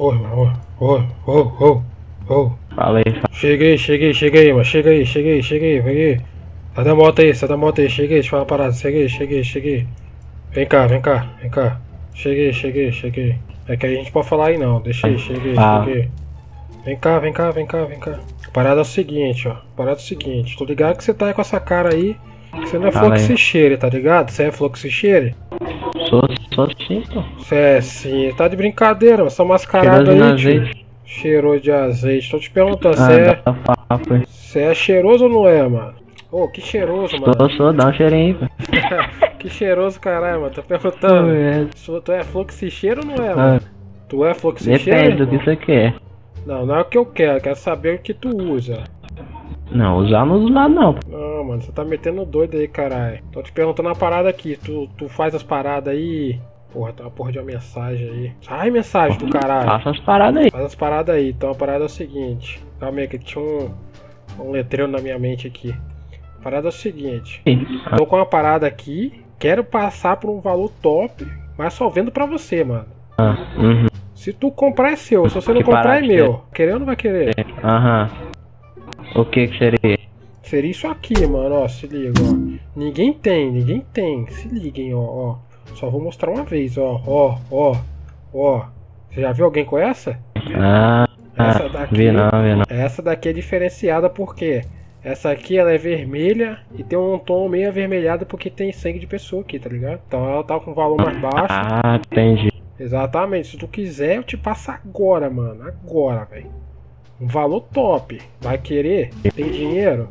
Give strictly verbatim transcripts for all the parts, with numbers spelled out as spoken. oh, oh, oh, oh, oh, oh. Fala aí, fala. Cheguei, cheguei, cheguei, mas cheguei, cheguei, cheguei, peguei. Sai da moto aí, sai da moto aí, cheguei, deixa eu falar uma parada, cheguei, cheguei, cheguei. Vem cá, vem cá, vem cá. Cheguei, cheguei, cheguei. É que a gente pode falar aí não, deixei, cheguei, ah. cheguei. Vem cá, vem cá, vem cá, vem cá. A parada é o seguinte, ó. A parada é o seguinte, tô ligado que você tá aí com essa cara aí. Você não é flor que se cheire, tá ligado? Você é flor que se cheire? Sou, sou sim, pô. Você é sim, tá de brincadeira, essa mascarada aí, tio. Cheirou de azeite, tô te perguntando, você ah, é... Você é cheiroso ou não é, mano? Ô, oh, que cheiroso, mano. Sou, sou, dá um cheirinho aí, pô. Que cheiroso, caralho, mano, tô perguntando. É. Sua, tu é flor que se cheira ou não é, ah. mano? Tu é flor que se cheira? Depende do que você quer. Não, não é o que eu quero, eu quero saber o que tu usa. Não, usar não usa nada não. Não, mano, você tá metendo doido aí, caralho. Tô te perguntando uma parada aqui, tu, tu faz as paradas aí. Porra, tem uma porra de uma mensagem aí. Ai, mensagem do caralho. Faça as paradas aí. Faz as paradas aí, então a parada é o seguinte. Calma aí, que tinha um, um letreiro na minha mente aqui. A parada é o seguinte. Tô com uma parada aqui, quero passar por um valor top, mas só vendo pra você, mano. Ah, uhum. Se tu comprar é seu, se você não comprar é meu. Querer ou não vai querer? Aham. O que que seria? Seria isso aqui, mano, ó, se liga, ó. Ninguém tem, ninguém tem. Se liguem, ó, ó. Só vou mostrar uma vez, ó, ó, ó, ó. Você já viu alguém com essa? Ah, essa daqui, vi não, vi não. Essa daqui é diferenciada porque essa aqui ela é vermelha e tem um tom meio avermelhado porque tem sangue de pessoa aqui, tá ligado? Então ela tá com um valor mais baixo. Ah, entendi. Exatamente, se tu quiser eu te passo agora, mano, agora, velho. Um valor top, vai querer? Tem dinheiro?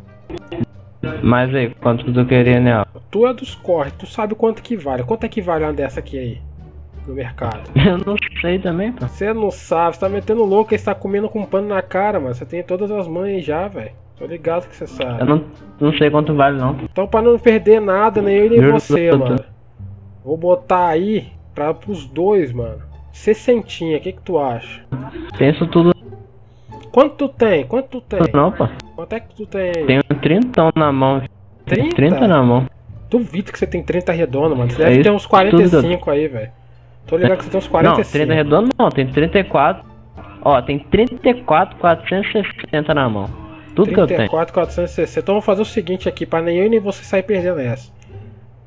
Mas aí, quanto que tu queria, né? Tu é dos corres, tu sabe quanto que vale. Quanto é que vale uma dessa aqui aí? No mercado. Eu não sei também, pô. Você não sabe, você tá metendo louco, você tá comendo com um pano na cara, mano. Você tem todas as mães já, velho. Tô ligado que você sabe. Eu não, não sei quanto vale, não. Então pra não perder nada, nem eu nem eu você, tô, mano. Tô. Vou botar aí pra, pros dois, mano. sessentinha, o que que tu acha? Penso tudo. Quanto tu tem? Quanto tu tem? Não, pô. Quanto é que tu tem aí? Tenho trinta na mão. trinta? trinta na mão. Duvido que você tem trinta redondo, mano. Você é deve isso, ter uns quarenta e cinco tudo. Aí, velho. Tô ligado que você tem uns quarenta e cinco. Não, trinta redondo não. Tem trinta e quatro. Ó, tem trinta e quatro mil quatrocentos e sessenta na mão. Tudo que eu tenho. trinta e quatro mil quatrocentos e sessenta. Então vamos fazer o seguinte aqui, pra nem eu e nem você sair perdendo essa.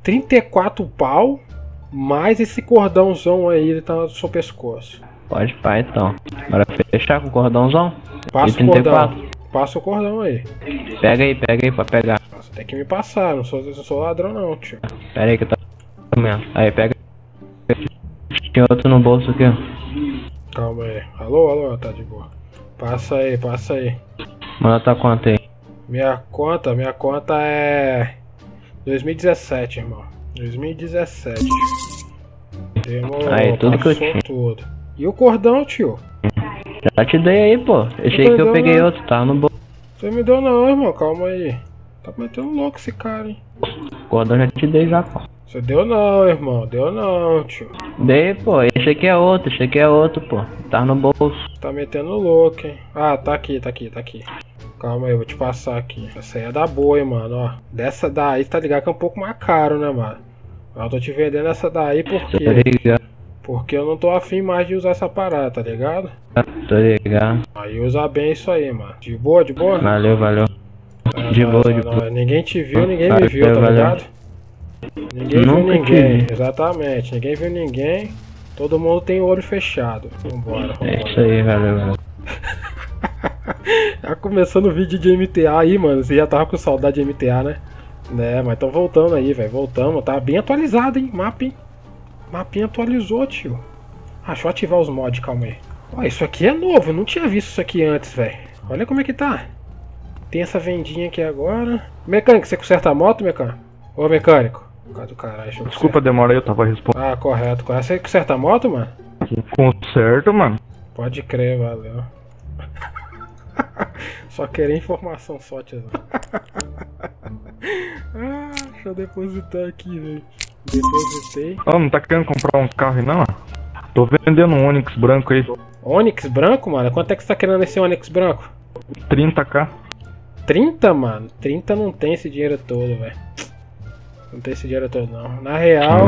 trinta e quatro pau, mais esse cordãozão aí, ele tá no seu pescoço. Pode pá, então. Bora fechar com o cordãozão? Passa o cordão. Passa o cordão aí. Pega aí, pega aí pra pegar. Nossa, tem que me passar, não sou, não sou ladrão não, tio. Pera aí que eu tô... Aí, pega... Tem outro no bolso aqui. Calma aí. Alô, alô, tá de boa. Passa aí, passa aí. Manda tua conta aí. Minha conta, minha conta é... dois mil e dezessete, irmão. dois mil e dezessete. Demorou, aí, tudo que eu tinha. Tudo. E o cordão, tio? Já te dei aí, pô. Eu achei que eu peguei não. Outro, tá no bolso. Você me deu não, irmão, calma aí. Tá metendo louco esse cara, hein? O cordão já te dei já, pô. Você deu não, irmão, deu não, tio. Dei, pô, esse aqui é outro, esse aqui é outro, pô. Tá no bolso. Tá metendo louco, hein? Ah, tá aqui, tá aqui, tá aqui. Calma aí, eu vou te passar aqui. Essa aí é da boa, hein, mano, ó. Dessa daí, tá ligado que é um pouco mais caro, né, mano? Eu tô te vendendo essa daí porque... Porque eu não tô afim mais de usar essa parada, tá ligado? Tô ligado. Aí usa bem isso aí, mano. De boa, de boa? Valeu, valeu. É, de não, boa, não, de não. boa. Ninguém te viu, ninguém valeu, me viu, valeu, tá ligado? Valeu. Ninguém Nunca viu ninguém, vi. Exatamente. Ninguém viu ninguém. Todo mundo tem o olho fechado. Vambora, vambora. É isso aí, valeu, valeu. Já começando o vídeo de M T A aí, mano. Você já tava com saudade de M T A, né? Né, mas tão voltando aí, velho. Voltamos. Tá bem atualizado, hein? Mapa, hein? Mapinha atualizou, tio. Ah, deixa eu ativar os mods, calma aí. Ó, isso aqui é novo, eu não tinha visto isso aqui antes, velho. Olha como é que tá. Tem essa vendinha aqui agora. Mecânico, você conserta a moto, mecânico? Ô, mecânico. Cadê o caralho? Desculpa a demora aí, eu tava respondendo. Ah, correto, correto. Você conserta a moto, mano? Conserto, mano. Pode crer, valeu. Só querer informação só, tiozão. Ah, deixa eu depositar aqui, velho. Depositei. Ah, não tá querendo comprar um carro aí não? Tô vendendo um Onix branco aí. Onix branco, mano? Quanto é que você tá querendo esse Onix branco? trinta mil. trinta, mano? trinta não tem esse dinheiro todo, velho. Não tem esse dinheiro todo não. Na real,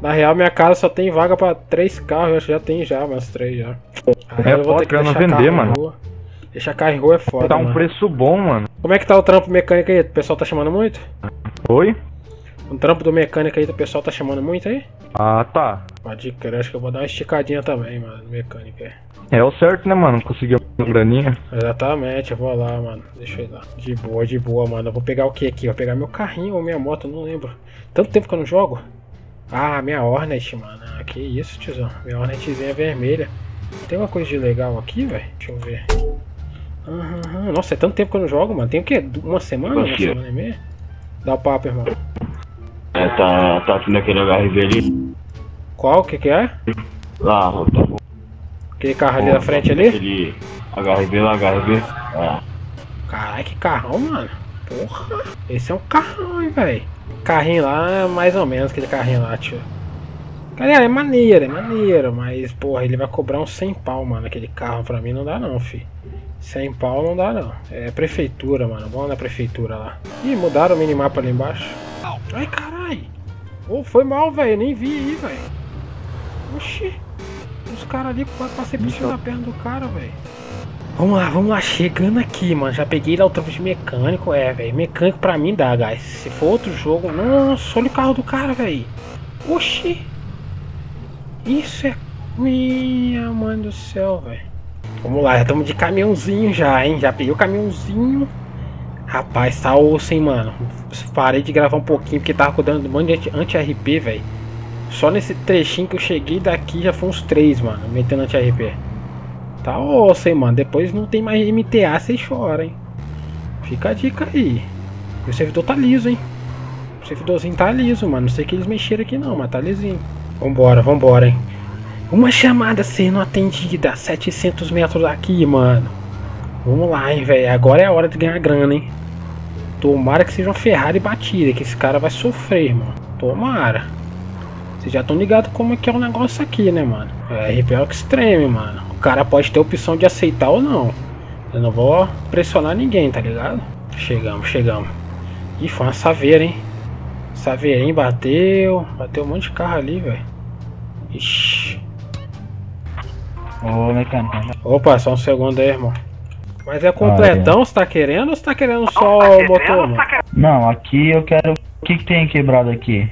na real minha casa só tem vaga pra três carros, eu acho que já tem já, mas três já. Aí é, eu vou ter que deixar não vender, mano. Deixar carro em rua é foda. Tá um mano. preço bom, mano. Como é que tá o trampo mecânico aí? O pessoal tá chamando muito? Oi? O trampo do mecânico aí, o pessoal tá chamando muito aí? Ah, tá. Pode crer, acho que eu vou dar uma esticadinha também, mano, no mecânico aí. É o certo, né, mano? Conseguiu uma graninha. Exatamente, eu vou lá, mano. Deixa eu ir lá. De boa, de boa, mano. Eu vou pegar o que aqui? Eu vou pegar meu carrinho ou minha moto, não lembro. Tanto tempo que eu não jogo. Ah, minha Hornet, mano. Ah, que isso, tiozão. Minha Hornetzinha vermelha. Tem uma coisa de legal aqui, velho? Deixa eu ver. Uhum. Nossa, é tanto tempo que eu não jogo, mano. Tem o quê? Uma semana? Uma semana e meia? Dá o papo, irmão. É, tá, tá vindo aquele H R V ali. Qual? O que que é? Lá, tá bom. Aquele carro ali da frente ali? Aquele H R V lá, H R V. É. Caralho, que carrão, mano. Porra. Esse é um carrão, hein, velho. Carrinho lá, mais ou menos, aquele carrinho lá, tio. Galera, é maneiro, é maneiro, mas, porra, ele vai cobrar uns cem pau, mano, aquele carro. Pra mim não dá não, fi. cem pau não dá não. É prefeitura, mano. Vamos na prefeitura lá. Ih, mudaram o minimapa ali embaixo. Ai, caralho. Oh, foi mal, velho. Nem vi aí, velho. Oxi. Os caras ali, passei por cima da perna do cara, velho. Vamos lá, vamos lá. Chegando aqui, mano. Já peguei lá o trampo de mecânico. É, velho. Mecânico pra mim dá, guys. Se for outro jogo... Nossa, olha o carro do cara, velho. Oxi. Isso é... Minha mãe do céu, velho. Vamos lá, já estamos de caminhãozinho já, hein? Já peguei o caminhãozinho. Rapaz, tá osso, hein, mano? Parei de gravar um pouquinho porque tava cuidando de um monte de anti-R P, velho. Só nesse trechinho que eu cheguei daqui já foi uns três, mano, metendo anti-R P. Tá osso, hein, mano? Depois não tem mais M T A, vocês choram, hein? Fica a dica aí. O servidor tá liso, hein? O servidorzinho tá liso, mano. Não sei que eles mexeram aqui não, mas tá lisinho. Vambora, vambora, hein? Uma chamada sendo atendida, setecentos metros daqui, mano. Vamos lá, hein, velho. Agora é a hora de ganhar grana, hein. Tomara que seja uma Ferrari batida, que esse cara vai sofrer, mano. Tomara. Vocês já estão ligados como é que é o negócio aqui, né, mano? É R P Extreme, mano. O cara pode ter a opção de aceitar ou não. Eu não vou pressionar ninguém, tá ligado? Chegamos, chegamos. Ih, foi uma saveira, hein. Saveirinho bateu. Bateu um monte de carro ali, velho. Ixi. Ô, mecânico. Opa, só um segundo aí, irmão. Mas é completão, você tá querendo ou você tá querendo só o motor, mano? Não, aqui eu quero... O que que tem quebrado aqui?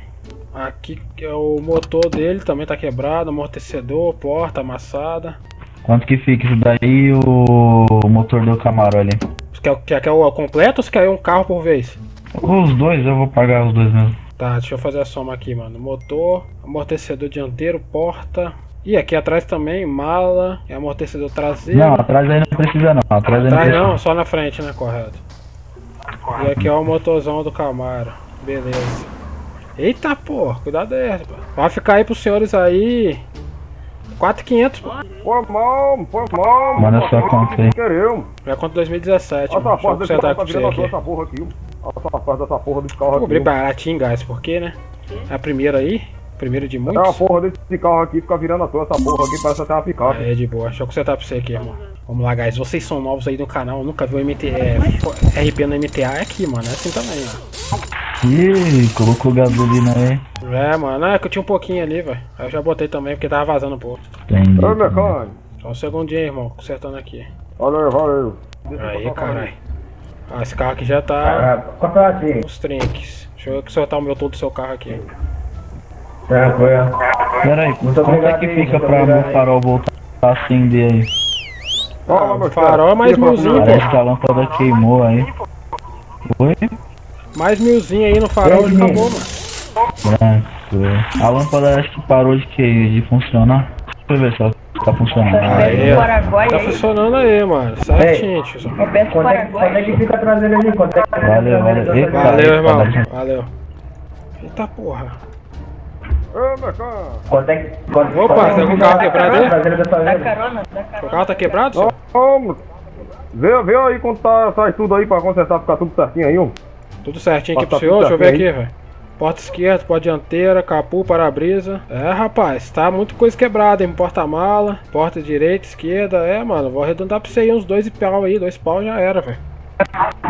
Aqui o motor dele também tá quebrado, amortecedor, porta amassada. Quanto que fica isso daí, o motor do Camaro ali? Você quer, quer, quer o completo ou você quer um carro por vez? Os dois, eu vou pagar os dois mesmo. Tá, deixa eu fazer a soma aqui, mano. Motor, amortecedor dianteiro, porta... E aqui atrás também, mala, amortecedor traseiro. Não, atrás aí não precisa não. Atrás, atrás não, precisa. não, só na frente, né? Correto. E aqui é o motorzão do Camaro. Beleza. Eita, porra, cuidado aí, pô. Vai ficar aí pros senhores aí. quatro mil e quinhentos, pô. Pô, mal, pô, mal. Manda sua conta aí. Minha conta dois mil e dezessete. Olha essa porta dessa porra aqui. Olha essa porta dessa porra desse carro aqui. Cobrei baratinho, guys, por quê, né? É a primeira aí. Primeiro de muitos. Ah, porra desse carro aqui fica virando à toa, essa porra aqui parece até uma picape. É, de boa. Deixa eu consertar pra você aqui, irmão. Vamos lá, guys. Vocês são novos aí no canal, nunca viu M T... é, R P no M T A, é aqui, mano. É assim também, ó. Ih, colocou gasolina aí. É, mano. É que eu tinha um pouquinho ali, velho. Aí eu já botei também, porque tava vazando um pouco. Entendi. Ô, mecânico. Só um segundinho, irmão. Consertando aqui. Valeu, valeu. Aí, caralho. Ah, esse carro aqui já tá... Ah, os trinques. Deixa eu consertar o meu todo do seu carro aqui. É, coisa. Pera aí, quanto é que fica pra meu farol voltar a acender aí? Ah, o farol é mais milzinho, pô. Essa lâmpada queimou aí. Oi? Mais milzinho aí no farol, ele acabou, mano. É, a lâmpada acho que parou de, que, de funcionar. Deixa eu ver se ela tá funcionando. Aí, ó. Tá funcionando aí, mano. Certinho, tiozão. Quando é que fica trazendo ali? Valeu, valeu. Valeu, irmão. Valeu. Eita porra. Quanto é que... Quanto, Opa, quanto é que tem algum carro quebrado aí? Dá carona, dá carona. O carro tá quebrado, senhor? Vamos. Vê, vê aí quando tá, sai tudo aí pra consertar, ficar tudo certinho aí, ó. Tudo certinho aqui pro senhor, deixa eu ver aqui, velho. Porta esquerda, porta dianteira, capô, para-brisa. É, rapaz, tá muita coisa quebrada, hein? Porta-mala, porta direita, esquerda. É, mano, vou arredondar pra você aí uns dois pau aí, dois pau já era, velho.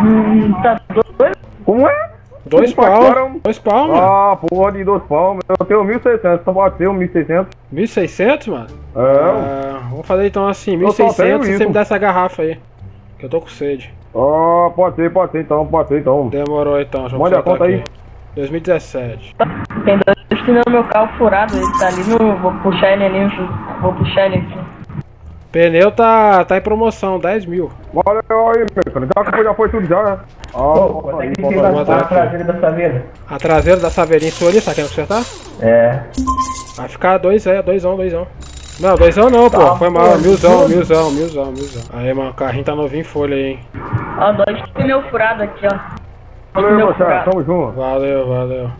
Hum, tá doido? Como é? Dois palmos. Dois palmos? Ah, porra de dois palmos. Eu tenho mil e seiscentos, só pode ter um mil e seiscentos. mil e seiscentos, mano? É. Ah, vamos fazer então assim, mil e seiscentos, você me dá essa garrafa aí. Que eu tô com sede. Ah, pode ser, pode ser então, pode ser então. Demorou então, já manda a conta aí. dois mil e dezessete. Tem dois que não meu carro furado, ele tá ali no. Vou puxar ele ali, vou puxar ele aqui. Pneu tá, tá em promoção, dez mil. Olha aí, mecânico. Já, já foi tudo já, né? Ah, oh, tá aí, que a traseira da Saveira. A traseira da Saveirinha sua ali, tá querendo consertar? É. Vai ficar dois, é, doisão, doisão. Não, doisão não, tá, pô. Foi mal, milzão, milzão, milzão, milzão. Aí, mano, o carrinho tá novinho em folha aí, hein? Ó, dois pneu furado aqui, ó. Valeu, moçada, tamo junto. Valeu, valeu.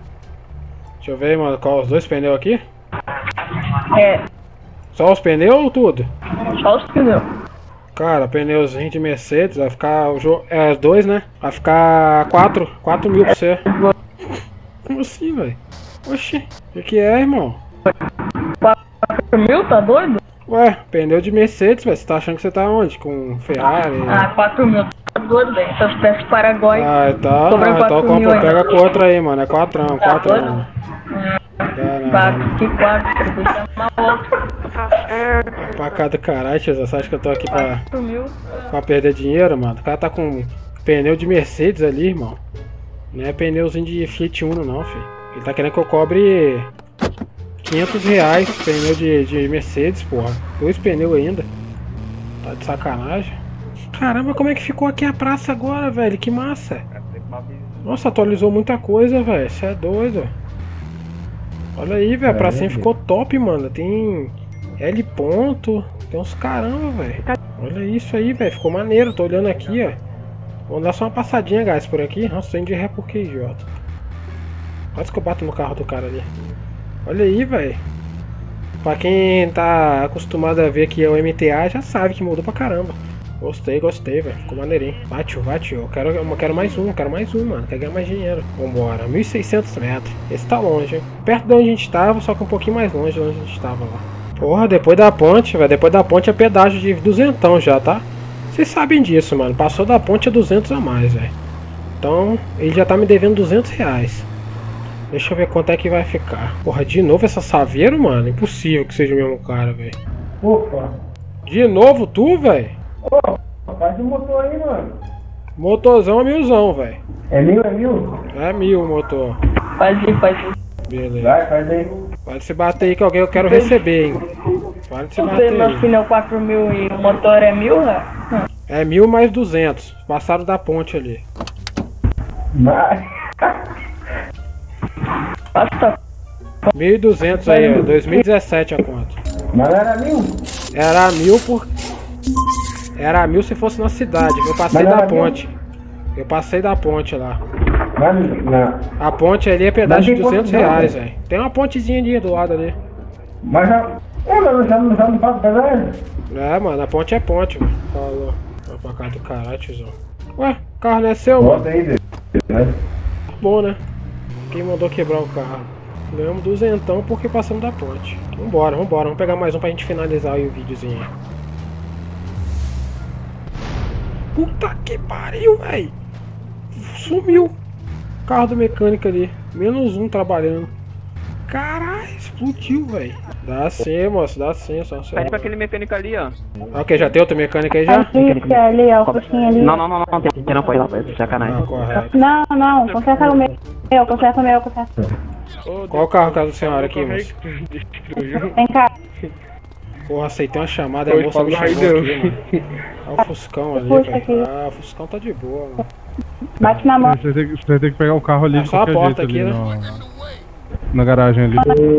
Deixa eu ver, mano, qual os dois pneus aqui? É. Só os pneus ou tudo? Só os pneus. Cara, pneuzinho de Mercedes, vai ficar o jogo. É os dois, né? Vai ficar quatro. Quatro mil pra você. Como assim, velho? Oxi, o que é, irmão? quatro mil, tá doido? Ué, pneu de Mercedes, velho. Você tá achando que você tá onde? Com Ferrari? Ah, quatro mil, tá doido, velho. Essas peças paraguaias. Ah, tá. Sobre ah, então compra, pega com outra aí, mano. É quatrão, tá quatrão. Caramba. Que quatro, vou chamar outro. Pra cá do caralho, tio, você acha que eu tô aqui pra, pra perder dinheiro, mano? O cara tá com pneu de Mercedes ali, irmão. Não é pneuzinho de Fiat Uno não, filho. Ele tá querendo que eu cobre quinhentos reais pneu de, de Mercedes, porra. Dois pneus ainda. Tá de sacanagem. Caramba, como é que ficou aqui a praça agora, velho? Que massa. Nossa, atualizou muita coisa, velho. Você é doido. Olha aí, velho, a pracinha ficou top, mano. Tem L ponto, tem uns caramba, velho. Olha isso aí, velho, ficou maneiro. Tô olhando aqui, ó. Vamos dar só uma passadinha, guys, por aqui. Nossa, tô indo de ré porque, idiota. Quase que eu bato no carro do cara ali. Olha aí, velho. Pra quem tá acostumado a ver que é o M T A, já sabe que mudou pra caramba. Gostei, gostei, velho. Ficou maneirinho. Bateu, bateu. Eu quero, eu quero mais um, eu quero mais um, mano. Quero ganhar mais dinheiro. Vambora. mil e seiscentos metros. Esse tá longe, hein? Perto de onde a gente tava, só que um pouquinho mais longe de onde a gente tava lá. Porra, depois da ponte, velho. Depois da ponte é pedágio de duzentão já, tá? Vocês sabem disso, mano. Passou da ponte é duzentos a mais, velho. Então, ele já tá me devendo duzentos reais. Deixa eu ver quanto é que vai ficar. Porra, de novo essa Saveiro, mano? Impossível que seja o mesmo cara, velho. Opa. De novo tu, velho? Ô, faz um motor aí, mano. Motorzão é milzão, velho. É mil, é mil? É mil o motor. Faz aí, faz aí. Beleza. Vai, faz aí. Pode se bater aí que alguém eu quero receber, hein. Pode se bater aí. Meu pneu quatro mil e o motor é mil, né? É mil mais duzentos. Passaram da ponte ali. Mas... mil e duzentos aí, ó. dois mil e dezessete a conta. Mas era mil? Era mil por... Era mil se fosse na cidade, eu passei da ponte. Mil? Eu passei da ponte lá. Mas, não. A ponte ali é pedágio de duzentos reais, velho. Tem uma pontezinha ali do lado ali. Mas já. Eu já não, já não pago pedágio? É, mano, a ponte é ponte, mano. Falou. Vai pra cá do caralho, tiozão. Ué, o carro não é seu, mano? Bota aí, velho. Bom, né? Quem mandou quebrar o carro? Ganhamos duzentão porque passamos da ponte. Vambora, vambora. Vamos pegar mais um pra gente finalizar aí o videozinho. Puta que pariu, velho. Sumiu. Carro do mecânico ali. Menos um trabalhando. Caralho, explodiu, velho. Dá sim, moço. Dá sim. Só pede pra aquele mecânico ali, ó. Ok, já tem outro mecânico aí já? Aqui, ali, ó. O coxinho ali. Não, não, não. Não tem que não. Pode ir lá. Pode sacanagem. Não, não. Conserta o meu. Eu conserto o meu. Conserto. Qual o carro da senhora aqui, moço? Vem cá. Porra, aceitei uma chamada, a moça me chamou aqui, mano. Olha o Fuscão ali, velho. Ah, o Fuscão tá de boa, mano. Bate na mão. Você tem, você tem que pegar o carro ali. É só a porta aqui, ali, né? No, na garagem ali.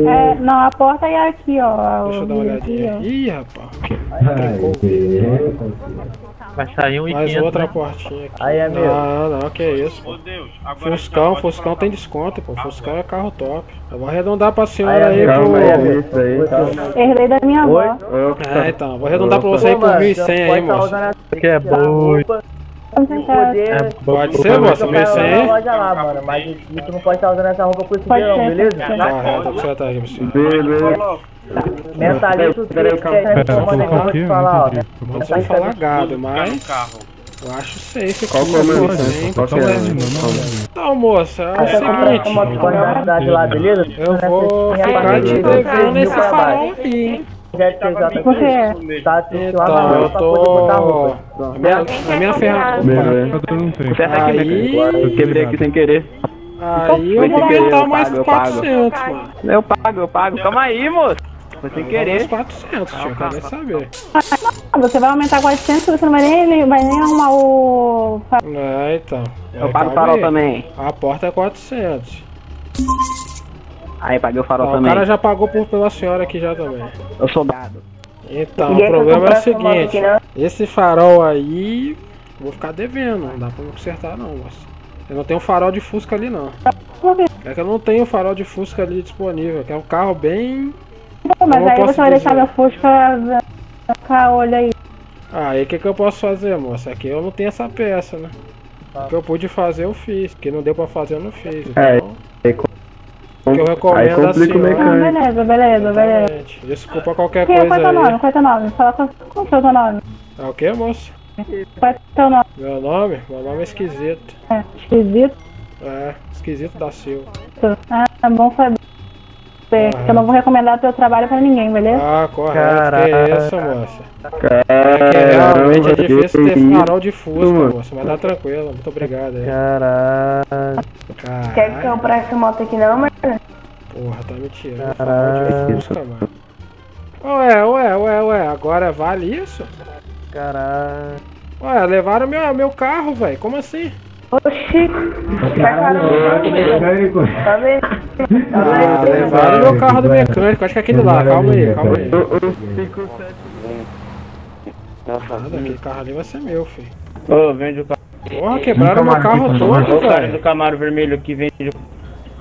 É, não, a porta é aqui, ó. Deixa eu dar uma olhadinha. Ih, rapaz. Vai sair um e mais outra portinha aqui. Aí é mesmo. Não, não, que é isso, pô. Fuscão, Fuscão tem desconto, pô. Fuscão é carro top. Eu vou arredondar pra senhora aí, pô. Herdei da minha avó. É, então, vou arredondar pra você aí por mil e cem aí, moço. Que é boi. Pode ser, moço, mil e cem aí. Mas tu não pode estar usando essa roupa por isso não, beleza? Tá, você tá aí, moço. Beleza. Mentalista, eu vou falar gado, mas Eu acho safe aqui. Qual que é o meu licença? Qual que é o meu licença? Então, moça, é o seguinte. Eu vou ficar te devendo nesse farol aqui. Você é? Então, eu tô... Na minha ferramenta. Eu quebrei aqui sem querer. Aí eu vou aumentar mais quatrocentos, mano. Eu pago, eu pago. Calma aí, moço. Foi sem querer. quatrocentos, tio, queria saber. Você vai aumentar quatrocentos, você não vai nem, vai nem arrumar o... É, então. Eu pago o farol também. A porta é quatrocentos. Aí, paguei o farol ah, também. O cara já pagou por, pela senhora aqui já também. Eu sou dado. Então, o problema é o seguinte. Esse farol aí... Vou ficar devendo, não dá pra me consertar não, moço. Eu não tenho farol de Fusca ali não. É que eu não tenho farol de Fusca ali disponível. Que é um carro bem... Não, mas aí você vai deixar meu Fusca ficar olho aí. Ah, e o que, que eu posso fazer, moça? É que eu não tenho essa peça, né? Ah. O que eu pude fazer, eu fiz. O que não deu pra fazer, eu não fiz. Então, é, é, o que eu recomendo é assim. Ah, beleza, beleza, beleza. Desculpa qualquer que, coisa. Qual é teu nome? Qual é teu nome? Fala com o seu nome. É o que, moça? Qual é teu nome? Meu nome? Meu nome é esquisito. É, esquisito? É, esquisito da Silva. Ah, tá bom, foi. Ah. Eu não vou recomendar teu trabalho pra ninguém, beleza? Ah, correto, que é isso, moça. É que realmente é difícil ter farol de Fusca, moça, mas dá tranquilo, muito obrigado aí. Caralho. Caralho. Quer que eu compre essa moto aqui não, mano? Porra, tá me tirando farol de Fusca, mano. Ué, ué, ué, ué, agora vale isso? Caralho. Ué, levaram meu, meu carro, velho, como assim? Oxi, mecânico. Tá vendo? Ah, levaram meu carro do mecânico, acho que é aquele lá, calma aí, calma aí. Nada, aquele carro ali vai ser meu, filho. Ô, vende o carro. Porra, quebraram meu carro todo, cara. Do Camaro vermelho aqui, vende o...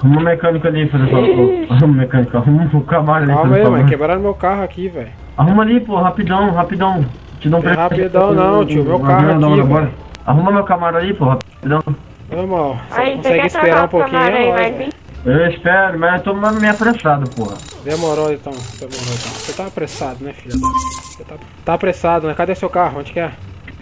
Arruma o mecânico ali, por favor. Arruma o mecânico, arruma o Camaro ali. Calma aí, mano, quebraram meu carro aqui, velho. Arruma ali, pô, rapidão, rapidão. Te dou um preço. Rapidão não, tio, meu carro aqui, velho. Arruma meu Camaro aí, pô, rapidão. Normal, você consegue esperar um pouquinho? Aí, eu espero, mas eu tô meio apressado, porra. Demorou então, demorou então. Você tá apressado, né, filha? Você tá... tá apressado, né? Cadê seu carro? Onde que é?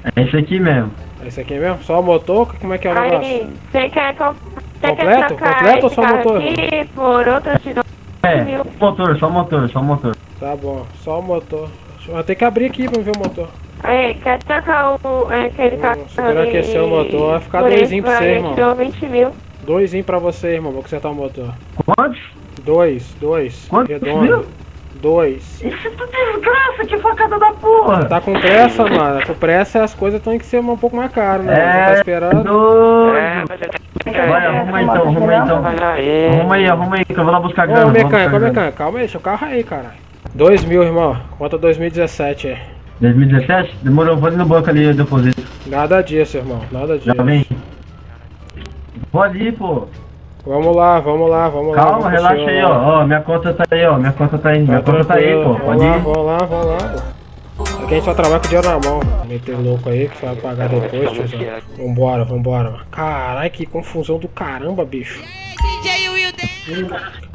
É esse aqui mesmo. É esse aqui mesmo? Só o motor? Como é que é o negócio? Você quer, comp... completo? Quer completo ou só o motor? Aqui, por outra, te dou... É, motor, só motor, só motor. Tá bom, só o motor. Eu tenho que abrir aqui pra ver o motor. É, quer trocar o, aquele carro. Superaquecer o motor, vai ficar doisinho pra você, irmão. vinte mil. Doisinho pra você, irmão, vou consertar o motor. Quantos? Dois, dois. Quantos? Redondo. Dois. Isso tá desgraça, que facada da porra. Tá com pressa, mano. Com pressa as coisas têm que ser um pouco mais caras, né? É, tá esperando. Doido. É, mas eu... Vai, arruma aí então, arruma aí então. Arruma aí, arruma aí, que eu vou lá buscar grana. Ô, mecânico, mecânico, calma aí, deixa o carro aí, caralho. Dois mil, irmão. Conta dois mil e dezessete aí. dois mil e dezessete? Demorou, vou ali no banco ali, eu deposito. Nada disso, irmão, nada disso. Já vem. Vou ali, pô. Vamos lá, vamos lá, vamos Calma, lá. Calma, relaxa aí, ó. ó. Minha conta tá aí, ó. Minha conta tá aí, tá minha conta tá aí, pô. Pode ir. Vamos lá, vamos lá, pô. Aqui a gente só trabalha com dinheiro na mão. Meter louco aí que você vai pagar depois, tiozão. Vambora, vambora, mano. Caralho, que confusão do caramba, bicho.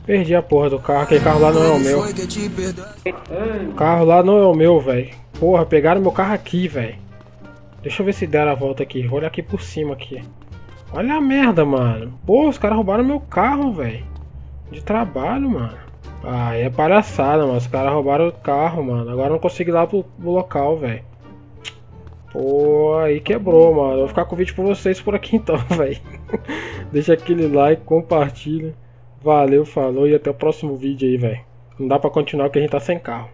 Perdi a porra do carro, aquele carro lá não é o meu. O carro lá não é o meu, velho. Porra, pegaram meu carro aqui, velho. Deixa eu ver se deram a volta aqui. Vou olhar aqui por cima aqui. Olha a merda, mano. Pô, os caras roubaram meu carro, velho. De trabalho, mano. Ah, é palhaçada, mano. Os caras roubaram o carro, mano. Agora eu não consigo ir lá pro, pro local, velho. Pô, aí quebrou, mano. Eu vou ficar com o vídeo pra vocês por aqui então, velho. Deixa aquele like, compartilha. Valeu, falou e até o próximo vídeo aí, velho. Não dá pra continuar porque a gente tá sem carro.